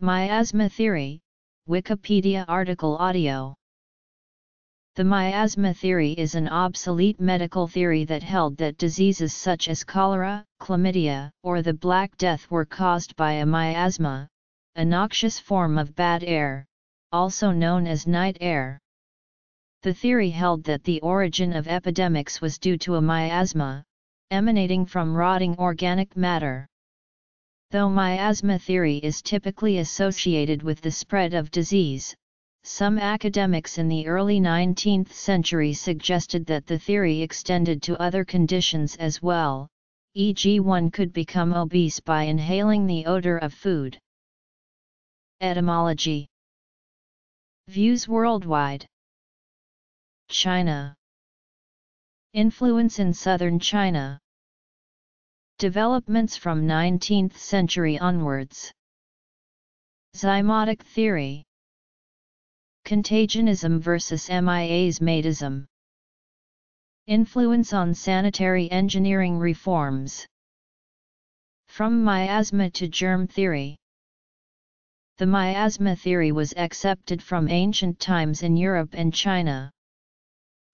Miasma Theory, Wikipedia article audio. The miasma theory is an obsolete medical theory that held that diseases such as cholera, chlamydia, or the Black Death were caused by a miasma, a noxious form of bad air, also known as night air. The theory held that the origin of epidemics was due to a miasma, emanating from rotting organic matter. Though miasma theory is typically associated with the spread of disease, some academics in the early 19th century suggested that the theory extended to other conditions as well, e.g., one could become obese by inhaling the odor of food. Etymology. Views worldwide. China. Influence in southern China. Developments from 19th century onwards. Zymotic theory. Contagionism versus miasmatism. Influence on sanitary engineering reforms. From miasma to germ theory. The miasma theory was accepted from ancient times in Europe and China.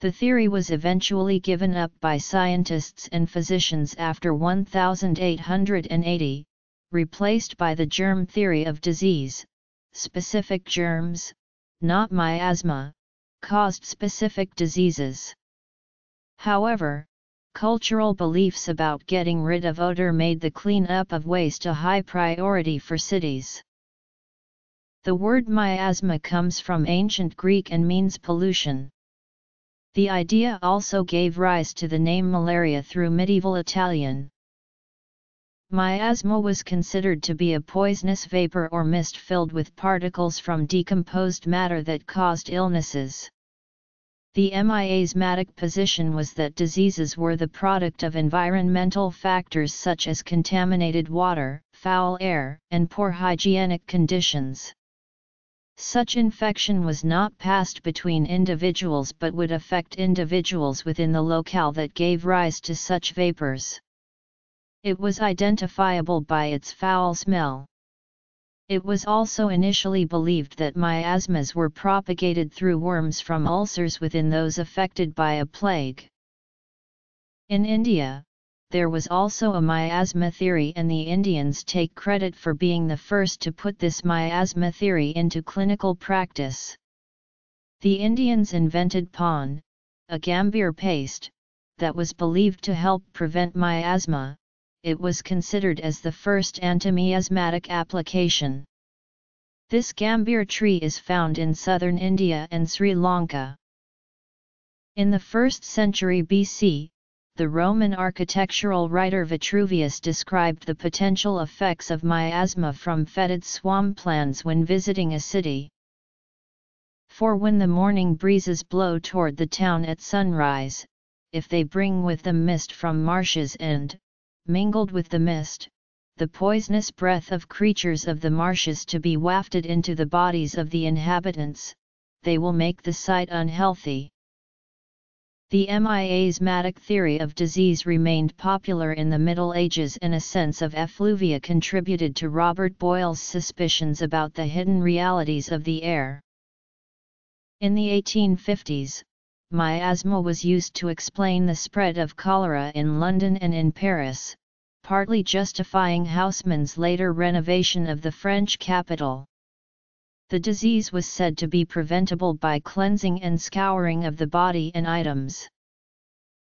The theory was eventually given up by scientists and physicians after 1880, replaced by the germ theory of disease. Specific germs, not miasma, caused specific diseases. However, cultural beliefs about getting rid of odor made the cleanup of waste a high priority for cities. The word miasma comes from ancient Greek and means pollution. The idea also gave rise to the name malaria through medieval Italian. Miasma was considered to be a poisonous vapor or mist filled with particles from decomposed matter that caused illnesses. The miasmatic position was that diseases were the product of environmental factors such as contaminated water, foul air, and poor hygienic conditions. Such infection was not passed between individuals but would affect individuals within the locale that gave rise to such vapors. It was identifiable by its foul smell. It was also initially believed that miasmas were propagated through worms from ulcers within those affected by a plague. In India, there was also a miasma theory, and the Indians take credit for being the first to put this miasma theory into clinical practice. The Indians invented Pawn, a gambir paste, that was believed to help prevent miasma. It was considered as the first anti-miasmatic application. This gambir tree is found in southern India and Sri Lanka. In the 1st century BC, the Roman architectural writer Vitruvius described the potential effects of miasma from fetid swamplands when visiting a city. For when the morning breezes blow toward the town at sunrise, if they bring with them mist from marshes and, mingled with the mist, the poisonous breath of creatures of the marshes to be wafted into the bodies of the inhabitants, they will make the site unhealthy. The miasmatic theory of disease remained popular in the Middle Ages, and a sense of effluvia contributed to Robert Boyle's suspicions about the hidden realities of the air. In the 1850s, miasma was used to explain the spread of cholera in London and in Paris, partly justifying Haussmann's later renovation of the French capital. The disease was said to be preventable by cleansing and scouring of the body and items.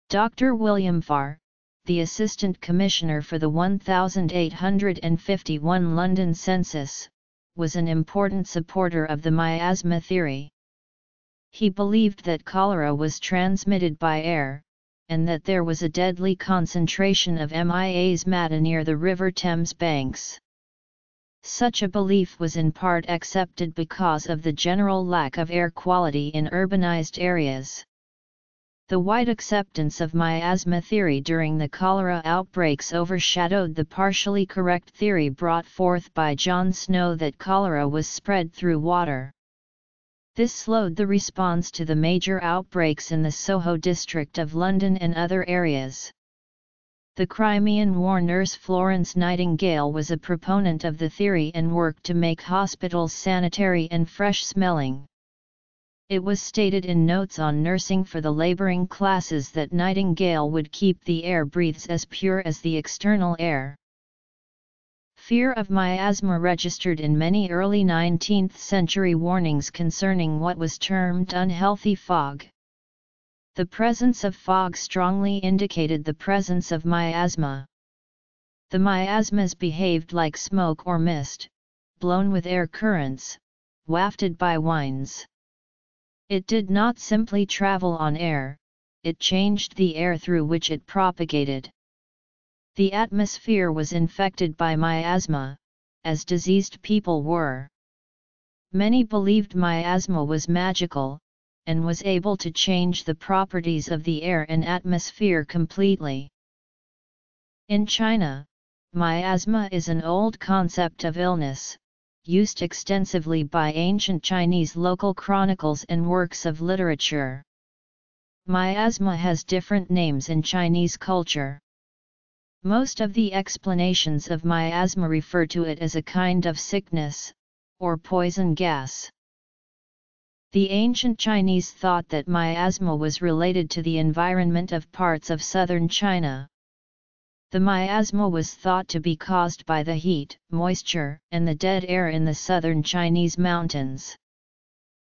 Dr. William Farr, the Assistant Commissioner for the 1851 London Census, was an important supporter of the miasma theory. He believed that cholera was transmitted by air, and that there was a deadly concentration of miasmata near the River Thames banks. Such a belief was in part accepted because of the general lack of air quality in urbanized areas. The wide acceptance of miasma theory during the cholera outbreaks overshadowed the partially correct theory brought forth by John Snow that cholera was spread through water. This slowed the response to the major outbreaks in the Soho district of London and other areas. The Crimean War nurse Florence Nightingale was a proponent of the theory and worked to make hospitals sanitary and fresh-smelling. It was stated in Notes on Nursing for the Laboring Classes that Nightingale would keep the air breathes as pure as the external air. Fear of miasma registered in many early 19th century warnings concerning what was termed unhealthy fog. The presence of fog strongly indicated the presence of miasma. The miasmas behaved like smoke or mist, blown with air currents, wafted by winds. It did not simply travel on air, it changed the air through which it propagated. The atmosphere was infected by miasma, as diseased people were. Many believed miasma was magical, and was able to change the properties of the air and atmosphere completely. In China, miasma is an old concept of illness, used extensively by ancient Chinese local chronicles and works of literature. Miasma has different names in Chinese culture. Most of the explanations of miasma refer to it as a kind of sickness, or poison gas. The ancient Chinese thought that miasma was related to the environment of parts of southern China. The miasma was thought to be caused by the heat, moisture, and the dead air in the southern Chinese mountains.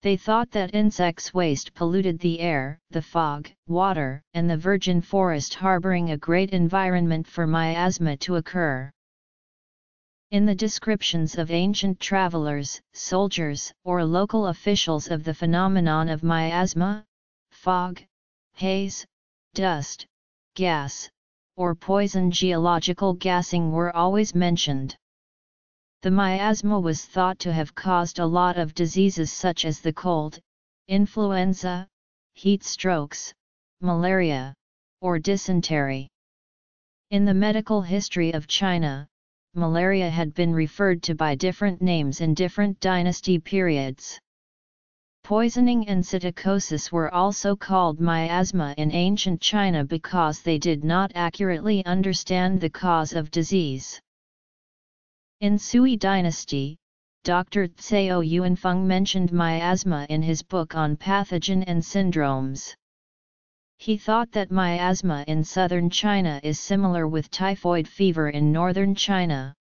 They thought that insects' waste polluted the air, the fog, water, and the virgin forest, harboring a great environment for miasma to occur. In the descriptions of ancient travelers, soldiers, or local officials of the phenomenon of miasma, fog, haze, dust, gas, or poison, geological gassing were always mentioned. The miasma was thought to have caused a lot of diseases such as the cold, influenza, heat strokes, malaria, or dysentery. In the medical history of China, malaria had been referred to by different names in different dynasty periods. Poisoning and psittacosis were also called miasma in ancient China because they did not accurately understand the cause of disease. In Sui dynasty, Dr. Cao Yuanfang mentioned miasma in his book on pathogen and syndromes. He thought that miasma in southern China is similar with typhoid fever in northern China.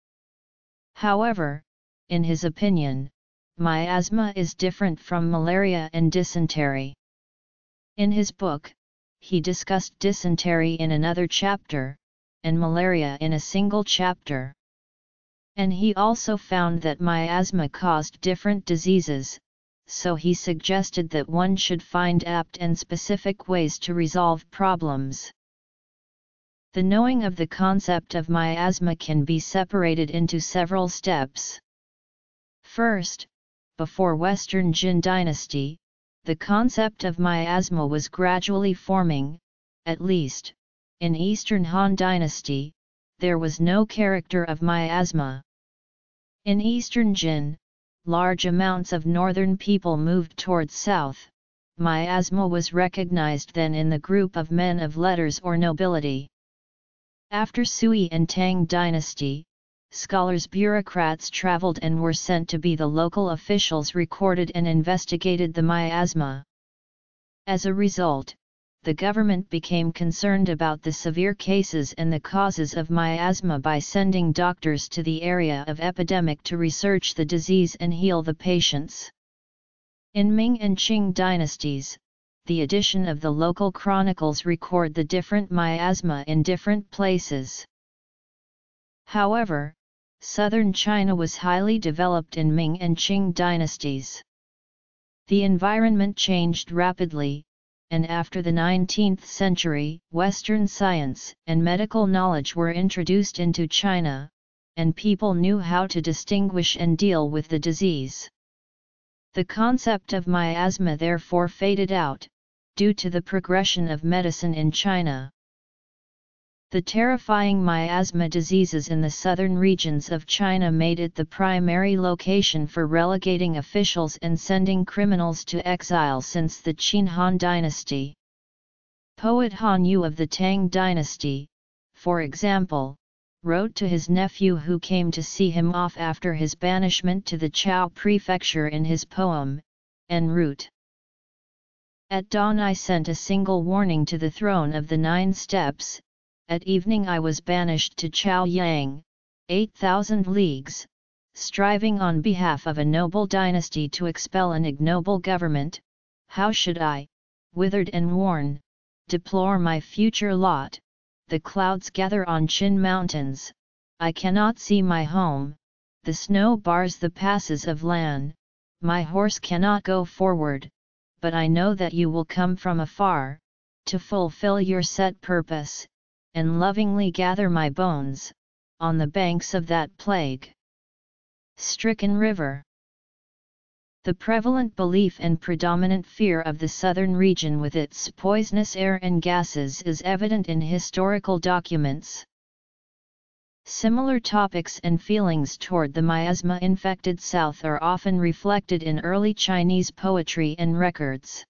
However, in his opinion, miasma is different from malaria and dysentery. In his book, he discussed dysentery in another chapter, and malaria in a single chapter. And he also found that miasma caused different diseases, so he suggested that one should find apt and specific ways to resolve problems. The knowing of the concept of miasma can be separated into several steps. First, before Western Jin dynasty, the concept of miasma was gradually forming. At least, in Eastern Han dynasty, there was no character of miasma. In Eastern Jin, large amounts of northern people moved towards south. Miasma was recognized then in the group of men of letters or nobility. After Sui and Tang dynasty, scholars, bureaucrats traveled and were sent to be the local officials, recorded and investigated the miasma. As a result, the government became concerned about the severe cases and the causes of miasma by sending doctors to the area of epidemic to research the disease and heal the patients. In Ming and Qing dynasties, the addition of the local chronicles record the different miasma in different places. However, southern China was highly developed in Ming and Qing dynasties. The environment changed rapidly, and after the 19th century, Western science and medical knowledge were introduced into China, and people knew how to distinguish and deal with the disease. The concept of miasma therefore faded out, due to the progression of medicine in China. The terrifying miasma diseases in the southern regions of China made it the primary location for relegating officials and sending criminals to exile since the Qin Han dynasty. Poet Han Yu of the Tang dynasty, for example, wrote to his nephew who came to see him off after his banishment to the Chao prefecture in his poem, En Route. At dawn I sent a single warning to the throne of the 9 steppes, at evening I was banished to Chao Yang, 8,000 leagues, striving on behalf of a noble dynasty to expel an ignoble government. How should I, withered and worn, deplore my future lot? The clouds gather on Qin mountains, I cannot see my home, the snow bars the passes of Lan, my horse cannot go forward, but I know that you will come from afar, to fulfill your set purpose, and lovingly gather my bones, on the banks of that plague-stricken river. The prevalent belief and predominant fear of the southern region with its poisonous air and gases is evident in historical documents. Similar topics and feelings toward the miasma-infected South are often reflected in early Chinese poetry and records.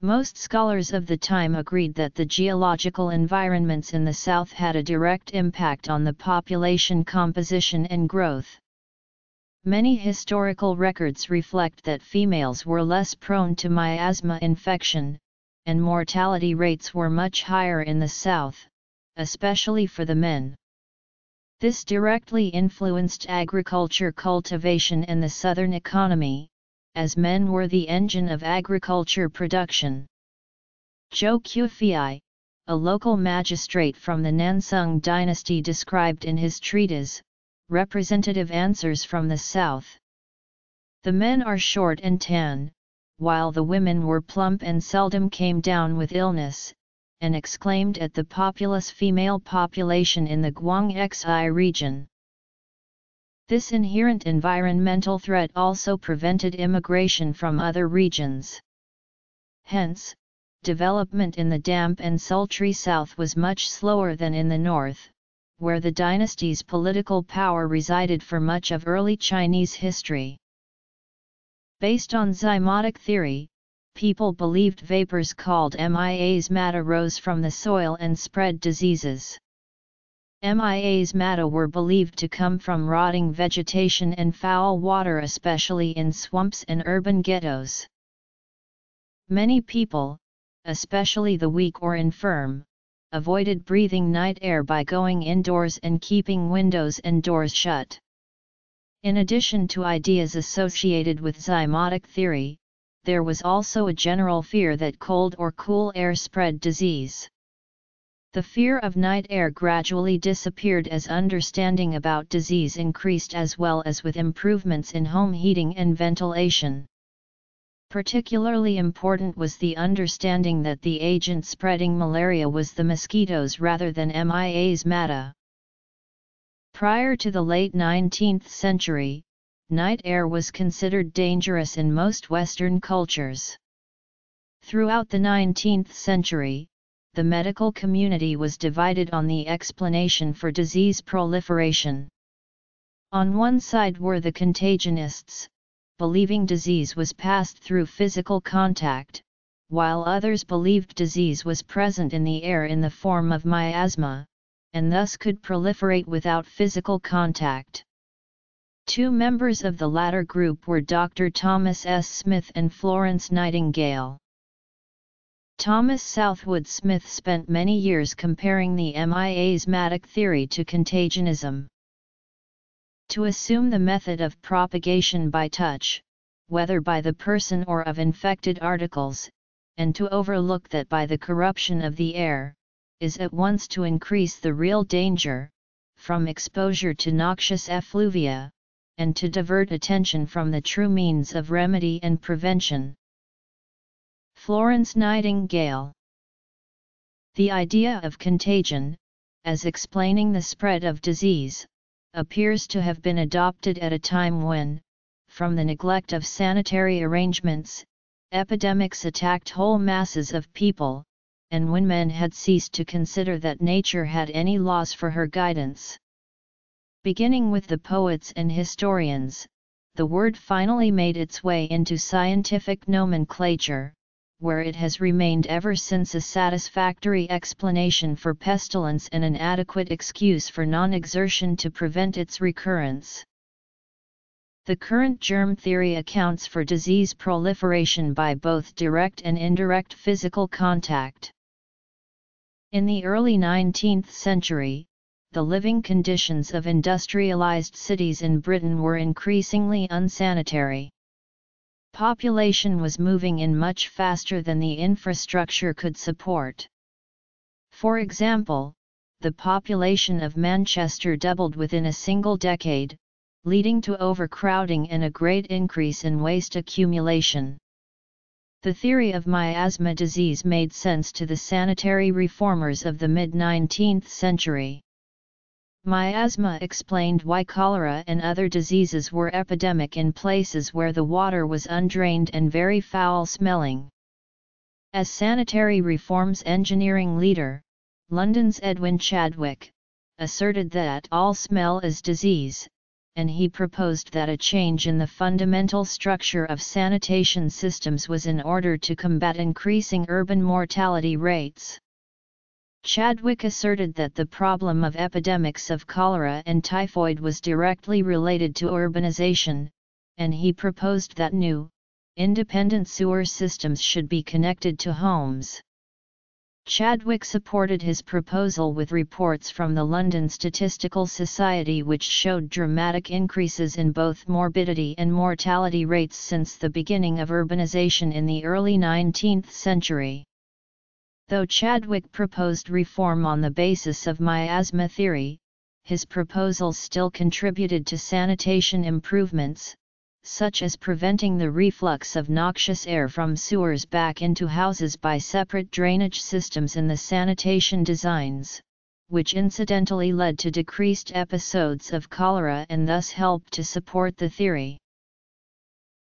Most scholars of the time agreed that the geological environments in the South had a direct impact on the population composition and growth. Many historical records reflect that females were less prone to miasma infection, and mortality rates were much higher in the South, especially for the men. This directly influenced agriculture cultivation and the Southern economy, as men were the engine of agriculture production. Zhou Qufei, a local magistrate from the Nansung dynasty, described in his treatise, Representative Answers from the South. The men are short and tan, while the women were plump and seldom came down with illness, and exclaimed at the populous female population in the Guangxi region. This inherent environmental threat also prevented immigration from other regions. Hence, development in the damp and sultry South was much slower than in the North, where the dynasty's political power resided for much of early Chinese history. Based on zymotic theory, people believed vapors called miasmata rose from the soil and spread diseases. Miasmata were believed to come from rotting vegetation and foul water, especially in swamps and urban ghettos. Many people, especially the weak or infirm, avoided breathing night air by going indoors and keeping windows and doors shut. In addition to ideas associated with zymotic theory, there was also a general fear that cold or cool air spread disease. The fear of night air gradually disappeared as understanding about disease increased, as well as with improvements in home heating and ventilation. Particularly important was the understanding that the agent spreading malaria was the mosquitoes rather than miasmata. Prior to the late 19th century, night air was considered dangerous in most Western cultures. Throughout the 19th century, the medical community was divided on the explanation for disease proliferation. On one side were the contagionists, believing disease was passed through physical contact, while others believed disease was present in the air in the form of miasma, and thus could proliferate without physical contact. Two members of the latter group were Dr. Thomas S. Smith and Florence Nightingale. Thomas Southwood Smith spent many years comparing the miasmatic theory to contagionism. To assume the method of propagation by touch, whether by the person or of infected articles, and to overlook that by the corruption of the air, is at once to increase the real danger, from exposure to noxious effluvia, and to divert attention from the true means of remedy and prevention. Florence Nightingale. The idea of contagion, as explaining the spread of disease, appears to have been adopted at a time when, from the neglect of sanitary arrangements, epidemics attacked whole masses of people, and when men had ceased to consider that nature had any laws for her guidance. Beginning with the poets and historians, the word finally made its way into scientific nomenclature, where it has remained ever since a satisfactory explanation for pestilence and an adequate excuse for non-exertion to prevent its recurrence. The current germ theory accounts for disease proliferation by both direct and indirect physical contact. In the early 19th century, the living conditions of industrialized cities in Britain were increasingly unsanitary. Population was moving in much faster than the infrastructure could support. For example, the population of Manchester doubled within a single decade, leading to overcrowding and a great increase in waste accumulation. The theory of miasma disease made sense to the sanitary reformers of the mid-19th century. Miasma explained why cholera and other diseases were epidemic in places where the water was undrained and very foul-smelling. As sanitary reforms engineering leader, London's Edwin Chadwick asserted that all smell is disease, and he proposed that a change in the fundamental structure of sanitation systems was in order to combat increasing urban mortality rates. Chadwick asserted that the problem of epidemics of cholera and typhoid was directly related to urbanization, and he proposed that new, independent sewer systems should be connected to homes. Chadwick supported his proposal with reports from the London Statistical Society which showed dramatic increases in both morbidity and mortality rates since the beginning of urbanization in the early 19th century. Though Chadwick proposed reform on the basis of miasma theory, his proposals still contributed to sanitation improvements, such as preventing the reflux of noxious air from sewers back into houses by separate drainage systems in the sanitation designs, which incidentally led to decreased episodes of cholera and thus helped to support the theory.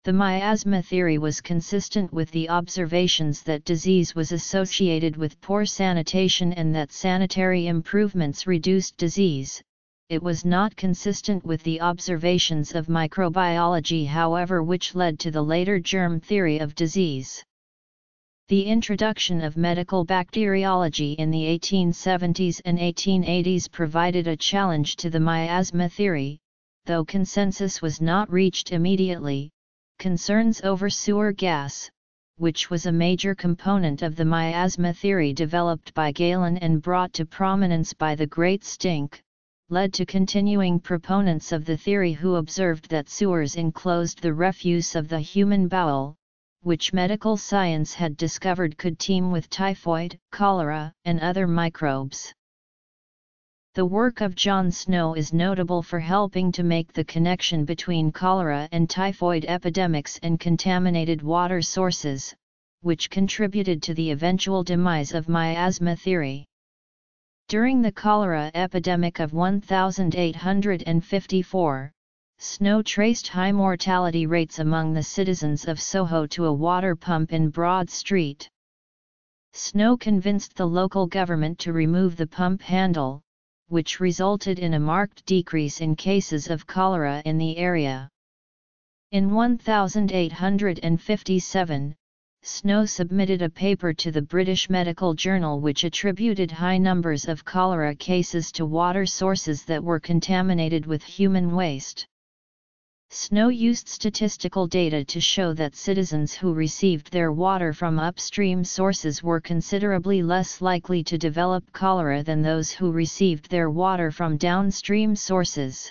The miasma theory was consistent with the observations that disease was associated with poor sanitation and that sanitary improvements reduced disease. It was not consistent with the observations of microbiology, however, which led to the later germ theory of disease. The introduction of medical bacteriology in the 1870s and 1880s provided a challenge to the miasma theory, though consensus was not reached immediately. Concerns over sewer gas, which was a major component of the miasma theory developed by Galen and brought to prominence by the Great Stink, led to continuing proponents of the theory who observed that sewers enclosed the refuse of the human bowel, which medical science had discovered could teem with typhoid, cholera, and other microbes. The work of John Snow is notable for helping to make the connection between cholera and typhoid epidemics and contaminated water sources, which contributed to the eventual demise of miasma theory. During the cholera epidemic of 1854, Snow traced high mortality rates among the citizens of Soho to a water pump in Broad Street. Snow convinced the local government to remove the pump handle, which resulted in a marked decrease in cases of cholera in the area. In 1857, Snow submitted a paper to the British Medical Journal which attributed high numbers of cholera cases to water sources that were contaminated with human waste. Snow used statistical data to show that citizens who received their water from upstream sources were considerably less likely to develop cholera than those who received their water from downstream sources.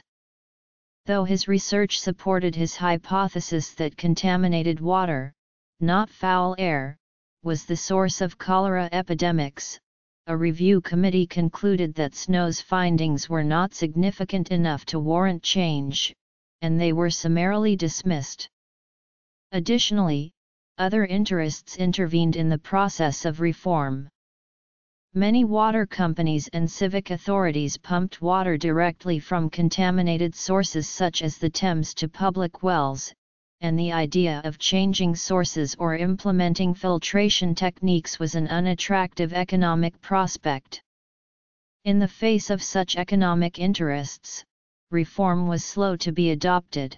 Though his research supported his hypothesis that contaminated water, not foul air, was the source of cholera epidemics, a review committee concluded that Snow's findings were not significant enough to warrant change, and they were summarily dismissed. Additionally, other interests intervened in the process of reform. Many water companies and civic authorities pumped water directly from contaminated sources such as the Thames to public wells, and the idea of changing sources or implementing filtration techniques was an unattractive economic prospect. In the face of such economic interests, reform was slow to be adopted.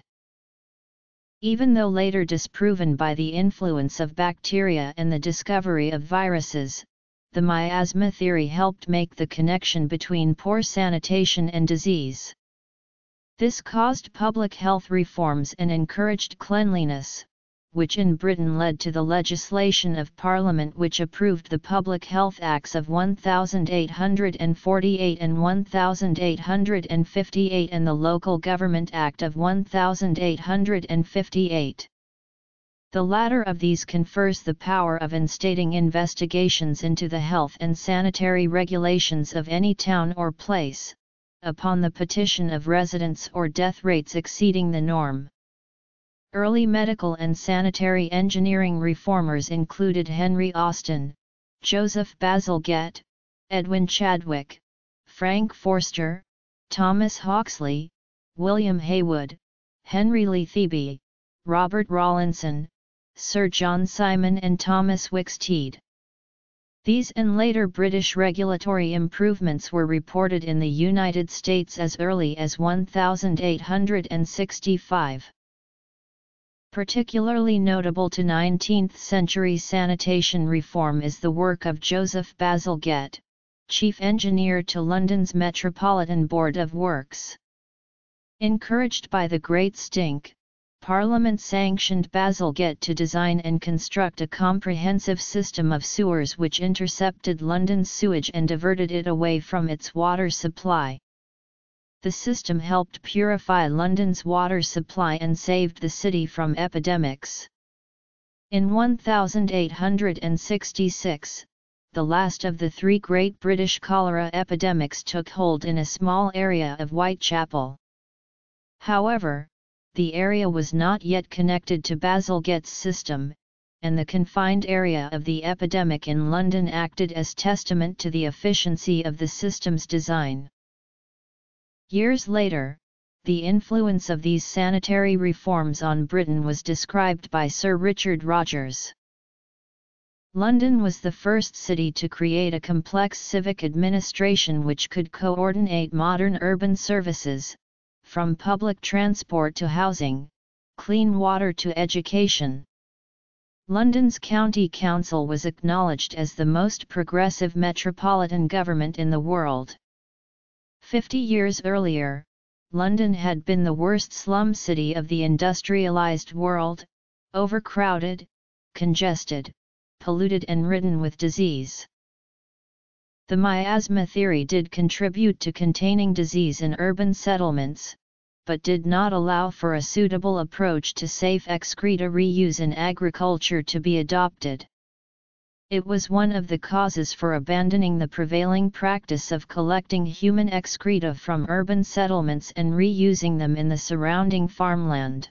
even though later disproven by the influence of bacteria and the discovery of viruses. The miasma theory helped make the connection between poor sanitation and disease. This caused public health reforms and encouraged cleanliness, which in Britain led to the legislation of Parliament which approved the Public Health Acts of 1848 and 1858 and the Local Government Act of 1858. The latter of these confers the power of instating investigations into the health and sanitary regulations of any town or place, upon the petition of residents or death rates exceeding the norm. Early medical and sanitary engineering reformers included Henry Austin, Joseph Bazalgette, Edwin Chadwick, Frank Forster, Thomas Hawksley, William Haywood, Henry Letheby, Robert Rawlinson, Sir John Simon and Thomas Wicksteed. These and later British regulatory improvements were reported in the United States as early as 1865. Particularly notable to 19th-century sanitation reform is the work of Joseph Bazalgette, chief engineer to London's Metropolitan Board of Works. Encouraged by the Great Stink, Parliament sanctioned Bazalgette to design and construct a comprehensive system of sewers which intercepted London's sewage and diverted it away from its water supply. The system helped purify London's water supply and saved the city from epidemics. In 1866, the last of the three great British cholera epidemics took hold in a small area of Whitechapel. However, the area was not yet connected to Bazalgette's system, and the confined area of the epidemic in London acted as testament to the efficiency of the system's design. Years later, the influence of these sanitary reforms on Britain was described by Sir Richard Rogers. London was the first city to create a complex civic administration which could coordinate modern urban services, from public transport to housing, clean water to education. London's County Council was acknowledged as the most progressive metropolitan government in the world. 50 years earlier, London had been the worst slum city of the industrialized world, overcrowded, congested, polluted and ridden with disease. The miasma theory did contribute to containing disease in urban settlements, but did not allow for a suitable approach to safe excreta reuse in agriculture to be adopted. It was one of the causes for abandoning the prevailing practice of collecting human excreta from urban settlements and reusing them in the surrounding farmland.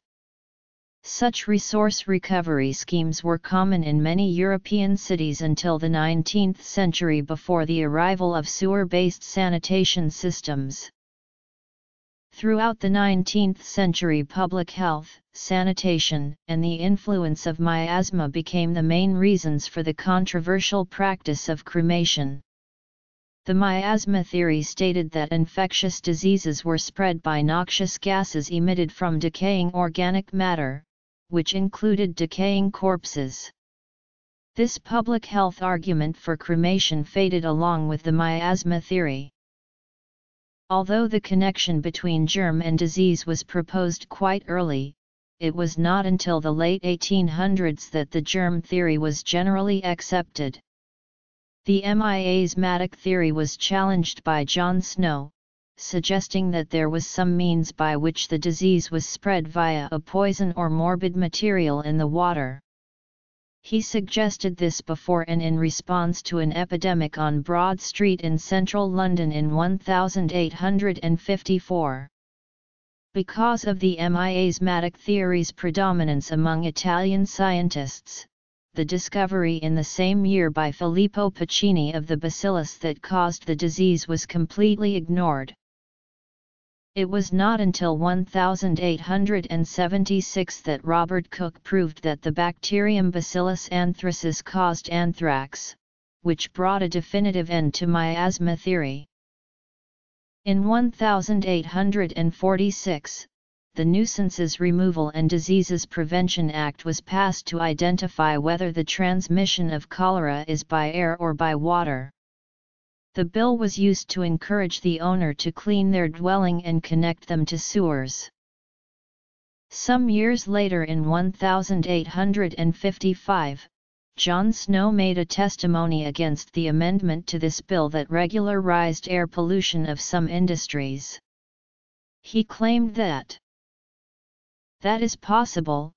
Such resource recovery schemes were common in many European cities until the 19th century before the arrival of sewer-based sanitation systems. Throughout the 19th century, public health, sanitation, and the influence of miasma became the main reasons for the controversial practice of cremation. The miasma theory stated that infectious diseases were spread by noxious gases emitted from decaying organic matter, which included decaying corpses. This public health argument for cremation faded along with the miasma theory. Although the connection between germ and disease was proposed quite early, it was not until the late 1800s that the germ theory was generally accepted. The miasmatic theory was challenged by John Snow, suggesting that there was some means by which the disease was spread via a poison or morbid material in the water. He suggested this before and in response to an epidemic on Broad Street in central London in 1854. Because of the miasmatic theory's predominance among Italian scientists, the discovery in the same year by Filippo Pacini of the bacillus that caused the disease was completely ignored. It was not until 1876 that Robert Koch proved that the bacterium Bacillus anthracis caused anthrax, which brought a definitive end to miasma theory. In 1846, the Nuisances Removal and Diseases Prevention Act was passed to identify whether the transmission of cholera is by air or by water. The bill was used to encourage the owner to clean their dwelling and connect them to sewers. Some years later, in 1855, John Snow made a testimony against the amendment to this bill that regularized air pollution of some industries. He claimed that, "That is possible,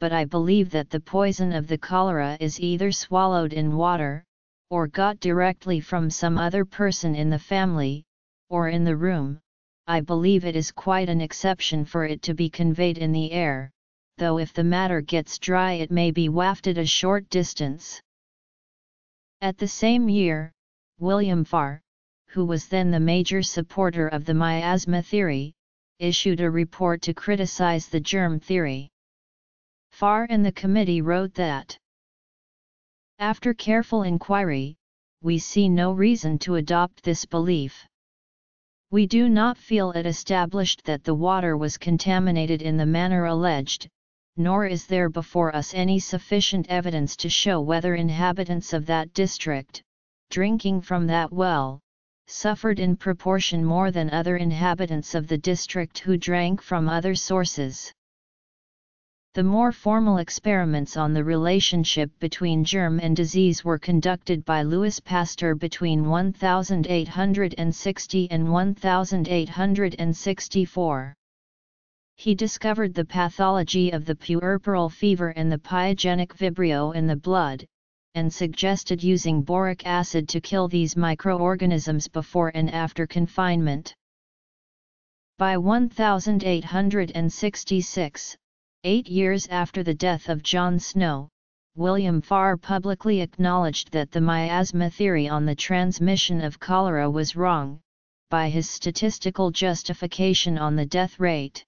but I believe that the poison of the cholera is either swallowed in water, or got directly from some other person in the family, or in the room. I believe it is quite an exception for it to be conveyed in the air, though if the matter gets dry it may be wafted a short distance." At the same year, William Farr, who was then the major supporter of the miasma theory, issued a report to criticize the germ theory. Farr and the committee wrote that, "After careful inquiry, we see no reason to adopt this belief. We do not feel it established that the water was contaminated in the manner alleged, nor is there before us any sufficient evidence to show whether inhabitants of that district, drinking from that well, suffered in proportion more than other inhabitants of the district who drank from other sources." The more formal experiments on the relationship between germ and disease were conducted by Louis Pasteur between 1860 and 1864. He discovered the pathology of the puerperal fever and the pyogenic vibrio in the blood, and suggested using boric acid to kill these microorganisms before and after confinement. By 1866, 8 years after the death of John Snow, William Farr publicly acknowledged that the miasma theory on the transmission of cholera was wrong, by his statistical justification on the death rate.